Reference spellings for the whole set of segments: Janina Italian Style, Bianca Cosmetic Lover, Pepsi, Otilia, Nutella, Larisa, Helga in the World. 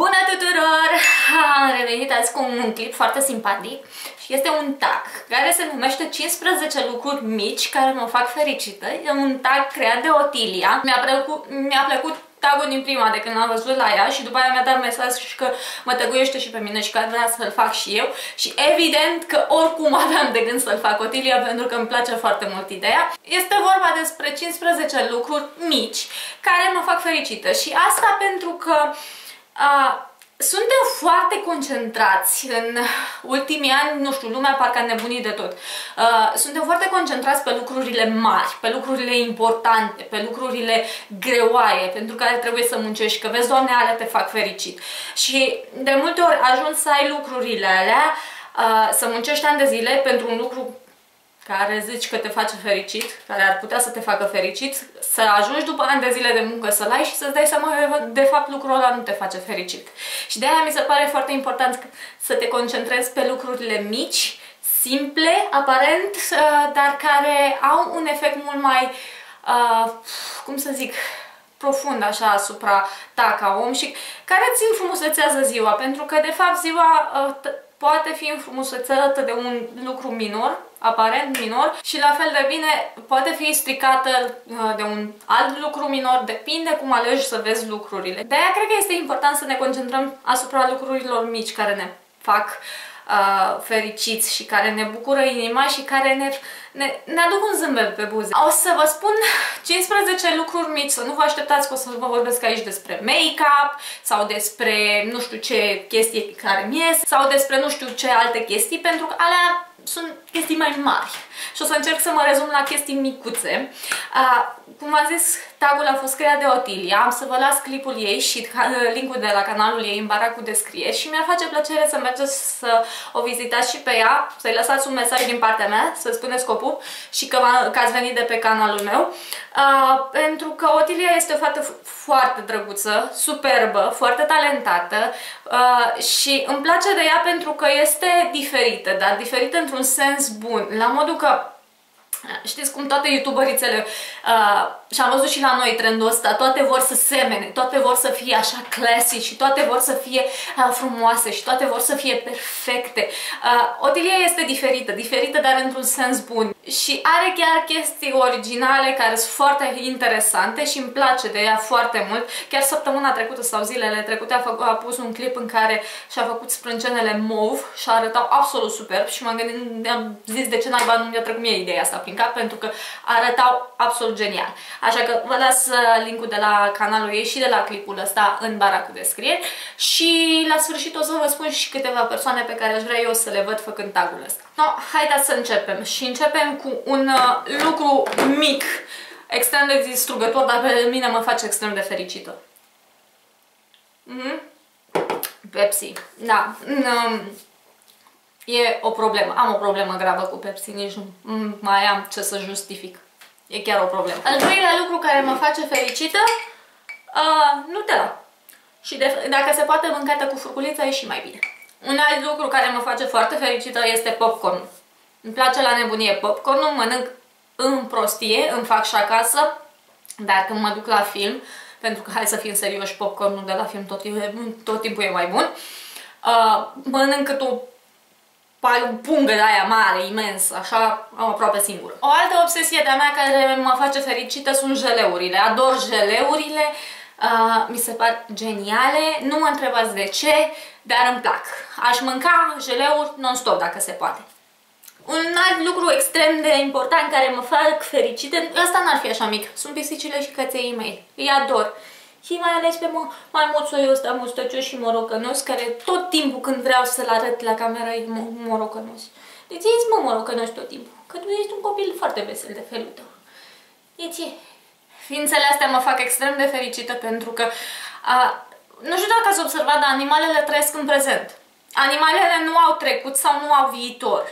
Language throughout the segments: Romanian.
Bună tuturor! Am revenit azi cu un clip foarte simpatic și este un tag care se numește 15 lucruri mici care mă fac fericită. E un tag creat de Otilia. Mi-a plăcut tagul din prima de când am văzut la ea și după aia mi-a dat mesaj și că mă tăguiește și pe mine și că ar vrea să-l fac și eu și evident că oricum aveam de gând să-l fac, Otilia, pentru că îmi place foarte mult ideea. Este vorba despre 15 lucruri mici care mă fac fericită și asta pentru că suntem foarte concentrați în ultimii ani, nu știu, lumea parcă a nebunit de tot. Suntem foarte concentrați pe lucrurile mari, pe lucrurile importante, pe lucrurile greoaie, pentru care trebuie să muncești, că vezi, Doamne, alea te fac fericit. Și de multe ori ajungi să ai lucrurile alea, să muncești ani de zile pentru un lucru care zici că te face fericit, care ar putea să te facă fericit, să ajungi după ani de zile de muncă să-l ai și să-ți dai seama că de fapt lucrul ăla nu te face fericit. Și de-aia mi se pare foarte important să te concentrezi pe lucrurile mici, simple, aparent, dar care au un efect mult mai, cum să zic, profund așa asupra ta ca om și care îți înfrumusețează ziua, pentru că de fapt ziua poate fi înfrumusețată de un lucru minor, aparent minor, și la fel de bine poate fi stricată de un alt lucru minor, depinde cum alegi să vezi lucrurile. De-aia cred că este important să ne concentrăm asupra lucrurilor mici care ne fac fericiți și care ne bucură inima și care ne aduc un zâmbet pe buze. O să vă spun 15 lucruri mici, să nu vă așteptați că o să vă vorbesc aici despre make-up sau despre nu știu ce chestii care mi ies sau despre nu știu ce alte chestii, pentru că alea sunt chestii mai mari și o să încerc să mă rezum la chestii micuțe. Cum v-am zis, tagul a fost creat de Otilia. Am să vă las clipul ei și linkul de la canalul ei în bara cu descriere și mi-ar face plăcere să mergeți să o vizitați și pe ea, să-i lăsați un mesaj din partea mea, să spuneți scopul și că ați venit de pe canalul meu. Pentru că Otilia este o fată foarte drăguță, superbă, foarte talentată și îmi place de ea pentru că este diferită, dar diferită într-un sens bun, la modul că știți cum toate youtuberițele și am văzut și la noi trendul ăsta, toate vor să semene, toate vor să fie așa classy și toate vor să fie frumoase și toate vor să fie perfecte. Otilia este diferită, dar într-un sens bun și are chiar chestii originale care sunt foarte interesante și îmi place de ea foarte mult. Chiar săptămâna trecută sau zilele trecute a pus un clip în care și-a făcut sprâncenele mauve și arătau absolut superb și m-am gândit, am zis de ce naiba nu mi-a trecut mie ideea asta prin cap, pentru că arătau absolut genial. Așa că vă las linkul de la canalul ei și de la clipul ăsta în bara cu descriere și la sfârșit o să vă spun și câteva persoane pe care aș vrea eu să le văd făcând tagul ăsta. No, haideți să începem și începem cu un lucru mic, extrem de distrugător, dar pe mine mă face extrem de fericită. Pepsi, da. E o problemă, am o problemă gravă cu Pepsi, nici nu mai am ce să justific. E chiar o problemă. Al doilea lucru care mă face fericită, Nutella. Și dacă se poate mâncată cu furculița, e și mai bine. Un alt lucru care mă face foarte fericită este popcorn. Îmi place la nebunie popcornul, mănânc în prostie, îmi fac și acasă, dar când mă duc la film, pentru că hai să fim serioși, popcornul de la film tot timpul e mai bun, mănânc cât o pungă de aia mare, imensă, așa, aproape singură. O altă obsesie de-a mea care mă face fericită sunt geleurile. Ador geleurile, mi se par geniale, nu mă întrebați de ce, dar îmi plac. Aș mânca geleuri non-stop dacă se poate. Un alt lucru extrem de important care mă fac fericită, ăsta n-ar fi așa mic, sunt pisicile și căței mei, îi ador. Și mai ales pe maimuțul ăsta mustăcios și morocănos, care tot timpul când vreau să-l arăt la camera e morocănos. Deci ești morocănos tot timpul, că tu ești un copil foarte vesel de felul tău. Deci ființele astea mă fac extrem de fericită pentru că, nu știu dacă ați observat, dar animalele trăiesc în prezent. Animalele nu au trecut sau nu au viitor.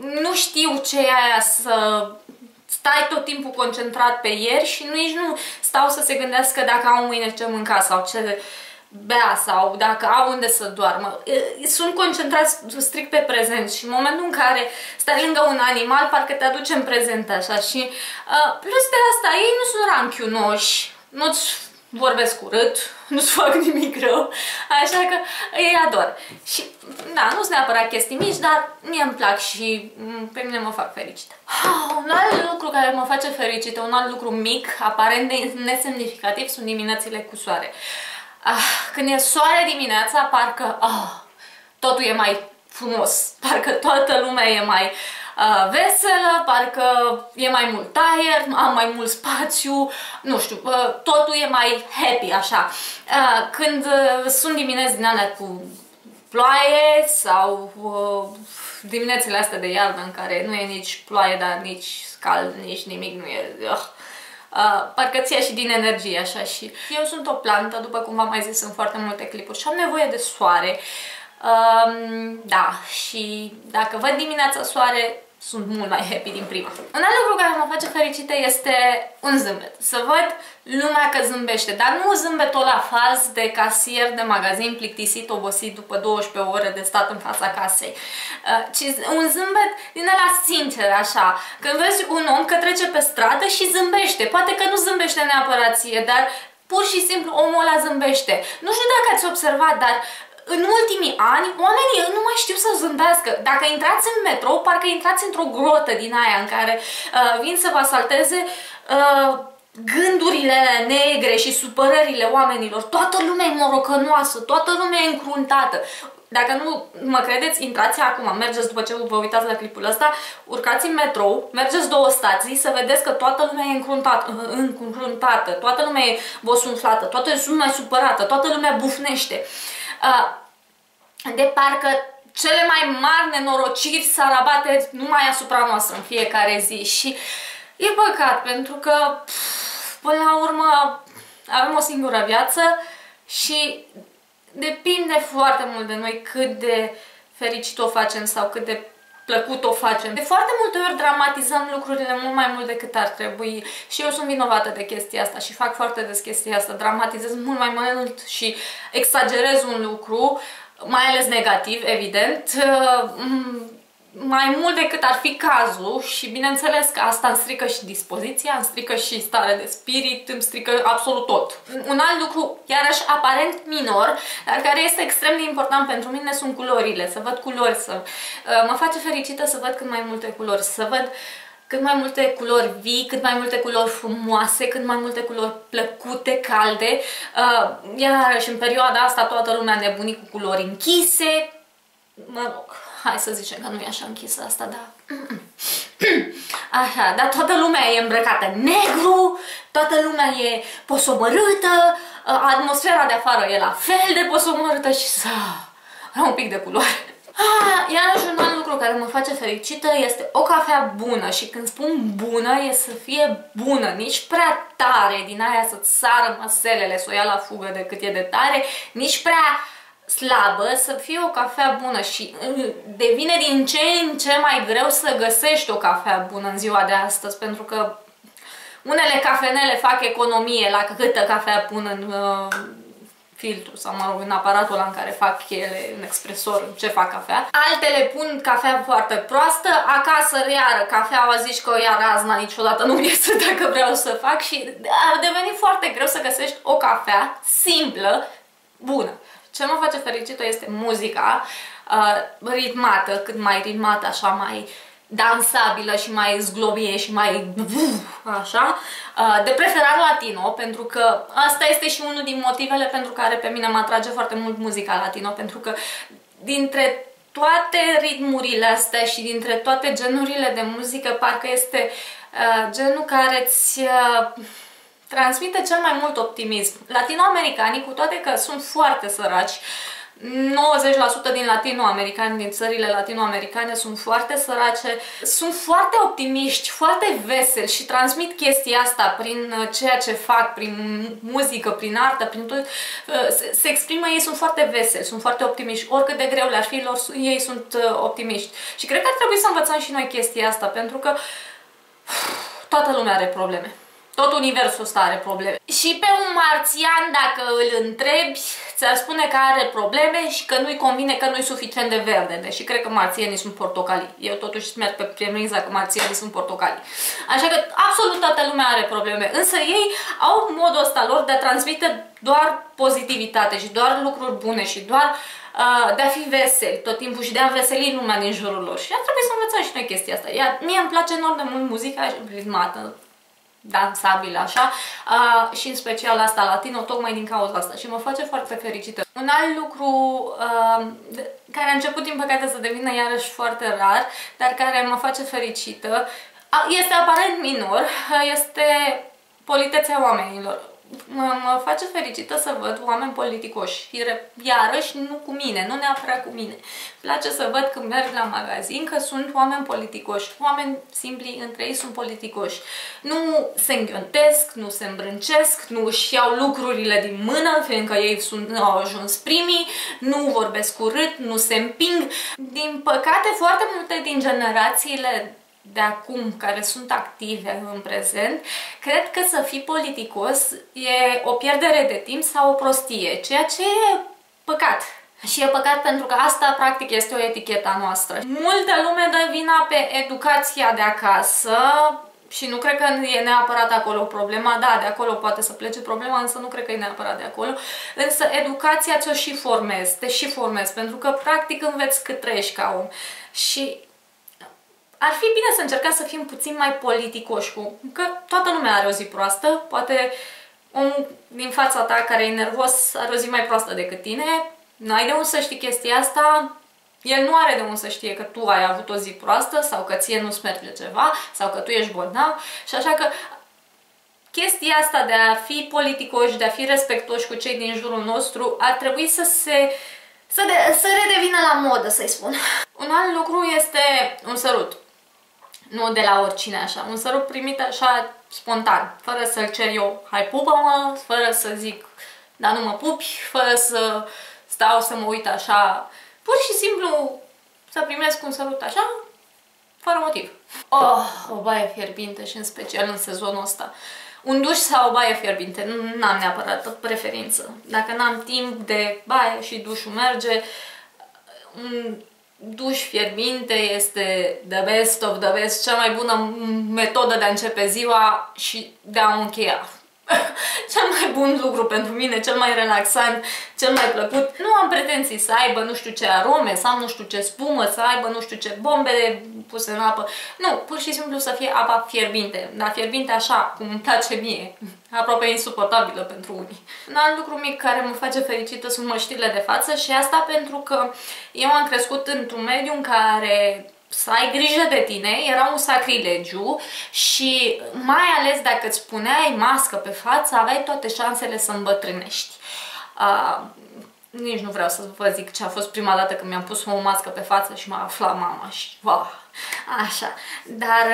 Nu știu ce e aia să stai tot timpul concentrat pe ieri și nici nu stau să se gândească dacă au mâine ce mânca sau ce bea sau dacă au unde să doarmă. Sunt concentrați strict pe prezent și în momentul în care stai lângă un animal parcă te aduce în prezent așa și plus de asta ei nu sunt ranchiunoși, nu-ți vorbesc urât, nu-ți fac nimic rău, așa că îi ador. Și da, nu sunt neapărat chestii mici, dar mie îmi plac și pe mine mă fac fericită. Un alt lucru care mă face fericită, un alt lucru mic, aparent nesemnificativ, sunt diminețile cu soare. Când e soare dimineața, parcă totul e mai frumos, parcă toată lumea e mai veselă, parcă e mai mult aer, am mai mult spațiu, nu știu, totul e mai happy, așa. Când sunt dimineți din alea cu ploaie sau diminețile astea de iarnă în care nu e nici ploaie, dar nici cald, nici nimic, nu e... parcă ți-a și din energie, așa. Și eu sunt o plantă, după cum v-am mai zis în foarte multe clipuri, și am nevoie de soare. Da, și dacă văd dimineața soare, sunt mult mai happy din prima. Un alt lucru care mă face fericită este un zâmbet. Să văd lumea că zâmbește, dar nu zâmbetul ăla fals de casier de magazin plictisit, obosit după 12 ore de stat în fața casei, ci un zâmbet din ăla sincer, așa. Când vezi un om că trece pe stradă și zâmbește, poate că nu zâmbește neapărat ție, dar pur și simplu omul ăla zâmbește. Nu știu dacă ați observat, dar în ultimii ani, oamenii nu mai știu să zâmbească. Dacă intrați în metrou, parcă intrați într-o grotă din aia în care vin să vă asalteze gândurile negre și supărările oamenilor. Toată lumea e morocănoasă, toată lumea e încruntată. Dacă nu mă credeți, intrați acum, mergeți după ce vă uitați la clipul ăsta, urcați în metrou, mergeți două stații să vedeți că toată lumea e încruntată, toată lumea e bosunflată, toată lumea e supărată, toată lumea bufnește. De parcă cele mai mari nenorociri se arabate numai asupra noastră în fiecare zi. Și e păcat, pentru că până la urmă avem o singură viață și depinde foarte mult de noi cât de fericit o facem sau cât de plăcut o facem. De foarte multe ori dramatizăm lucrurile mult mai mult decât ar trebui și eu sunt vinovată de chestia asta și fac foarte des chestia asta. Dramatizez mult mai mult și exagerez un lucru, mai ales negativ, evident, mai mult decât ar fi cazul și bineînțeles că asta îmi strică și dispoziția, îmi strică și starea de spirit, îmi strică absolut tot. Un alt lucru, iarăși aparent minor, dar care este extrem de important pentru mine, sunt culorile. Să văd culori, mă face fericită să văd cât mai multe culori, să văd cât mai multe culori vii, cât mai multe culori frumoase, cât mai multe culori plăcute, calde. Iarăși în perioada asta toată lumea nebunit cu culori închise. Mă rog, hai să zicem că nu e așa închisă asta, dar... Așa, dar toată lumea e îmbrăcată în negru, toată lumea e posomorâtă, atmosfera de afară e la fel de posomorâtă și să... un pic de culoare. Iarăși un alt lucru care mă face fericită este o cafea bună și când spun bună e să fie bună, nici prea tare din aia să-ți sară măselele, să o ia la fugă de cât e de tare, nici prea slabă, să fie o cafea bună și devine din ce în ce mai greu să găsești o cafea bună în ziua de astăzi, pentru că unele cafenele fac economie la câtă cafea pun în filtru sau, mă rog, în aparatul ăla în care fac ele, în expresor, în ce fac cafea. Altele pun cafea foarte proastă, acasă iară cafeaua zici că o ia razna, niciodată nu-mi iese dacă vreau să fac și a devenit foarte greu să găsești o cafea simplă, bună. Ce mă face fericită este muzica ritmată, cât mai ritmată, așa, mai dansabilă și mai zglobie și mai așa, de preferat latino, pentru că asta este și unul din motivele pentru care pe mine mă atrage foarte mult muzica latino, pentru că dintre toate ritmurile astea și dintre toate genurile de muzică, parcă este genul care îți... transmite cel mai mult optimism. Latinoamericanii, cu toate că sunt foarte săraci, 90% din latinoamericani, din țările latinoamericane sunt foarte sărace, sunt foarte optimiști, foarte veseli și transmit chestia asta prin ceea ce fac, prin muzică, prin artă, prin tot, se exprimă, ei sunt foarte veseli, sunt foarte optimiști, oricât de greu le-ar fi lor, ei sunt optimiști. Și cred că ar trebui să învățăm și noi chestia asta, pentru că toată lumea are probleme. Tot universul ăsta are probleme. Și pe un marțian, dacă îl întrebi, ți-ar spune că are probleme și că nu-i convine, că nu-i suficient de verde. Deși cred că marțienii sunt portocalii. Eu totuși merg pe premiza că marțienii sunt portocalii. Așa că absolut toată lumea are probleme. Însă ei au modul ăsta lor de a transmite doar pozitivitate și doar lucruri bune și doar de a fi veseli tot timpul și de a veseli lumea din jurul lor. Și ar trebui să învățăm și noi chestia asta. Iar mie îmi place enorm de mult muzica ritmată, dansabilă, așa, și în special asta latino, tocmai din cauza asta. Și mă face foarte fericită. Un alt lucru care a început, din păcate, să devină iarăși foarte rar, dar care mă face fericită, este aparent minor, este politețea oamenilor. Mă face fericită să văd oameni politicoși, iarăși nu cu mine, nu neapărat cu mine. Îmi place să văd când merg la magazin că sunt oameni politicoși, oameni simpli între ei sunt politicoși. Nu se înghiontesc, nu se îmbrâncesc, nu își iau lucrurile din mână, fiindcă ei au ajuns primii, nu vorbesc urât, nu se împing. Din păcate, foarte multe din generațiile de acum, care sunt active în prezent, cred că să fii politicos e o pierdere de timp sau o prostie, ceea ce e păcat. Și e păcat pentru că asta, practic, este o etichetă noastră. Multă lume dă vina pe educația de acasă și nu cred că e neapărat acolo problema. Da, de acolo poate să plece problema, însă nu cred că e neapărat de acolo. Însă educația ți-o și formezi, te și formezi, pentru că, practic, înveți cât trăiești ca om. Și ar fi bine să încercăm să fim puțin mai politicoși, că toată lumea are o zi proastă, poate omul din fața ta care e nervos are o zi mai proastă decât tine, n-ai de unde să știi chestia asta, el nu are de unde să știe că tu ai avut o zi proastă sau că ție nu-ți merge ceva sau că tu ești bolnav și așa că chestia asta de a fi politicoși, de a fi respectoși cu cei din jurul nostru ar trebui să redevină la modă, să-i spun. Un alt lucru este un sărut. Nu de la oricine așa, un sărut primit așa spontan, fără să-l cer eu, hai pupă-mă, fără să zic, dar nu mă pupi, fără să stau să mă uit așa, pur și simplu să primesc un sărut așa, fără motiv. Oh, o baie fierbinte și în special în sezonul ăsta. Un duș sau o baie fierbinte, nu am neapărat o preferință. Dacă n-am timp de baie și dușul merge, un duș fierbinte este the best of the best, cea mai bună metodă de a începe ziua și de a o încheia. Cel mai bun lucru pentru mine, cel mai relaxant, cel mai plăcut. Nu am pretenții să aibă nu știu ce arome, să am nu știu ce spumă, să aibă nu știu ce bombe puse în apă. Nu, pur și simplu să fie apa fierbinte, dar fierbinte așa, cum îmi place mie, aproape insuportabilă pentru unii. Un alt lucru mic care mă face fericită sunt măștile de față și asta pentru că eu am crescut într-un mediu în care să ai grijă de tine era un sacrilegiu și mai ales dacă îți puneai mască pe față, aveai toate șansele să îmbătrânești. Nici nu vreau să vă zic ce a fost prima dată când mi-am pus o mască pe față și m-a aflat mama și wow, așa. Dar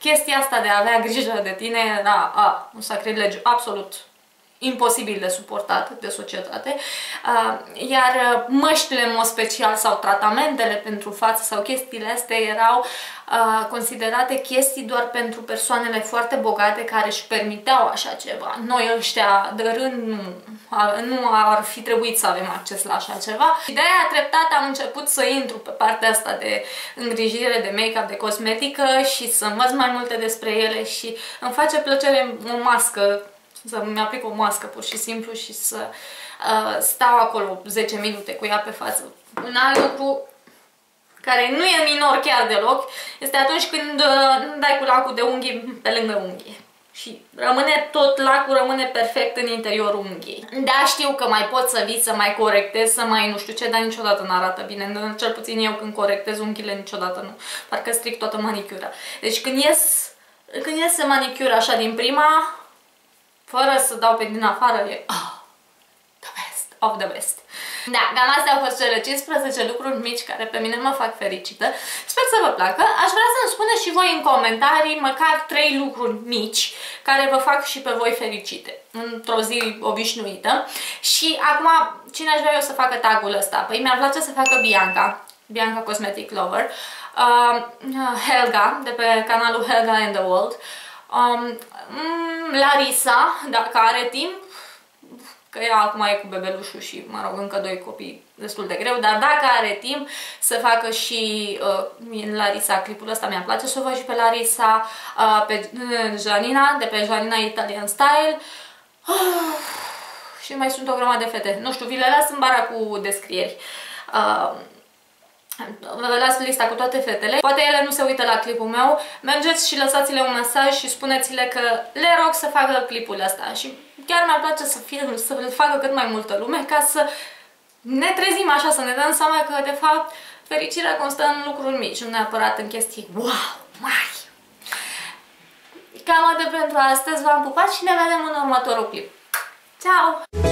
chestia asta de a avea grijă de tine era un sacrilegiu absolut imposibil de suportat de societate, iar măștile în mod special sau tratamentele pentru față sau chestiile astea erau considerate chestii doar pentru persoanele foarte bogate care își permiteau așa ceva. Noi ăștia de rând nu ar fi trebuit să avem acces la așa ceva. Și de-aia treptat am început să intru pe partea asta de îngrijire, de make-up, de cosmetică și să învăț mai multe despre ele și îmi face plăcere o mască, să-mi aplic o mască pur și simplu și să stau acolo 10 minute cu ea pe față. Un alt lucru care nu e minor chiar deloc este atunci când dai cu lacul de unghii pe lângă unghie. Și rămâne tot lacul, rămâne perfect în interiorul unghiei. Da, știu că mai pot să vii, să mai corectez, să mai nu știu ce, dar niciodată nu arată bine. Cel puțin eu când corectez unghiile niciodată nu. Parcă stric toată manicura. Deci când iese manicura așa din prima, fără să dau pe din afară, e the best of the best. Da, cam astea au fost cele 15 lucruri mici care pe mine mă fac fericită. Sper să vă placă. Aș vrea să-mi spuneți și voi în comentarii măcar 3 lucruri mici care vă fac și pe voi fericite într-o zi obișnuită. Și acum, cine aș vrea eu să facă tagul ăsta? Păi mi-ar place să facă Bianca Cosmetic Lover, Helga, de pe canalul Helga in the World, Larisa, dacă are timp, că ea acum e cu bebelușul și, mă rog, încă doi copii destul de greu, dar dacă are timp să facă și Larisa, clipul ăsta mi-a place să o văd și pe Larisa, pe Janina, de pe Janina Italian Style. Și mai sunt o grămadă de fete. Nu știu, vi le las în bara cu descrieri. Vă las lista cu toate fetele. Poate ele nu se uită la clipul meu. Mergeți și lăsați-le un mesaj și spuneți-le că le rog să facă clipul ăsta. Și chiar mi-ar place să-l facă cât mai multă lume, ca să ne trezim așa, să ne dăm seama că, de fapt, fericirea constă în lucruri mici, nu neapărat în chestii wow, mari. Cam atât pentru astăzi. V-am pupat și ne vedem în următorul clip. Ciao!